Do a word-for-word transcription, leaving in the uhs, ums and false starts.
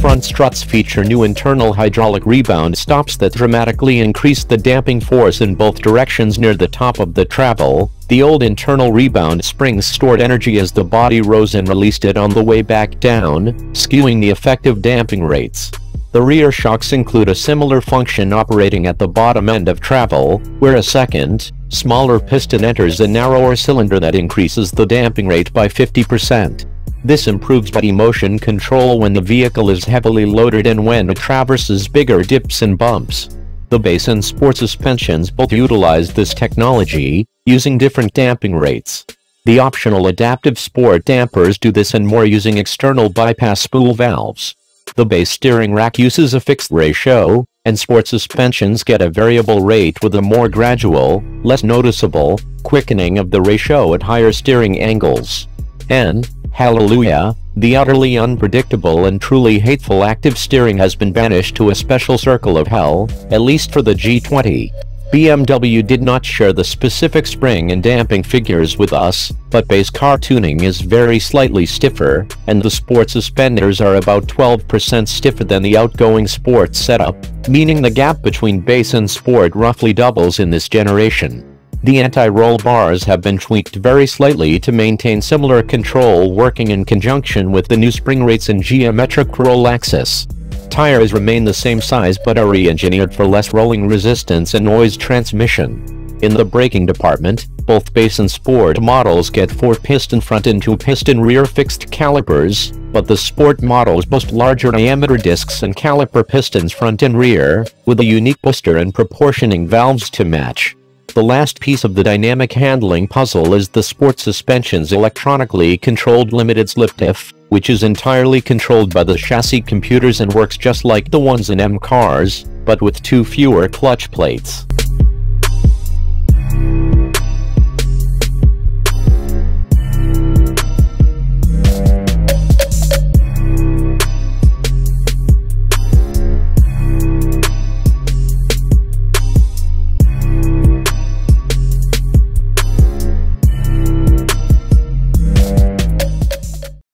front struts feature new internal hydraulic rebound stops that dramatically increase the damping force in both directions near the top of the travel. The old internal rebound springs stored energy as the body rose and released it on the way back down, skewing the effective damping rates. The rear shocks include a similar function operating at the bottom end of travel, where a second, smaller piston enters a narrower cylinder that increases the damping rate by fifty percent. This improves body motion control when the vehicle is heavily loaded and when it traverses bigger dips and bumps. The base and sport suspensions both utilize this technology, using different damping rates. The optional adaptive sport dampers do this and more using external bypass spool valves. The base steering rack uses a fixed ratio, and sport suspensions get a variable rate with a more gradual, less noticeable, quickening of the ratio at higher steering angles. And, hallelujah, the utterly unpredictable and truly hateful active steering has been banished to a special circle of hell, at least for the G twenty. B M W did not share the specific spring and damping figures with us, but base car tuning is very slightly stiffer, and the sport suspenders are about twelve percent stiffer than the outgoing sport setup, meaning the gap between base and sport roughly doubles in this generation. The anti-roll bars have been tweaked very slightly to maintain similar control working in conjunction with the new spring rates and geometric roll axis. Tires remain the same size but are re-engineered for less rolling resistance and noise transmission. In the braking department, both base and sport models get four piston front and two piston rear fixed calipers, but the sport models boast larger diameter discs and caliper pistons front and rear, with a unique booster and proportioning valves to match. The last piece of the dynamic handling puzzle is the sport suspension's electronically controlled limited slip diff, which is entirely controlled by the chassis computers and works just like the ones in M cars, but with two fewer clutch plates.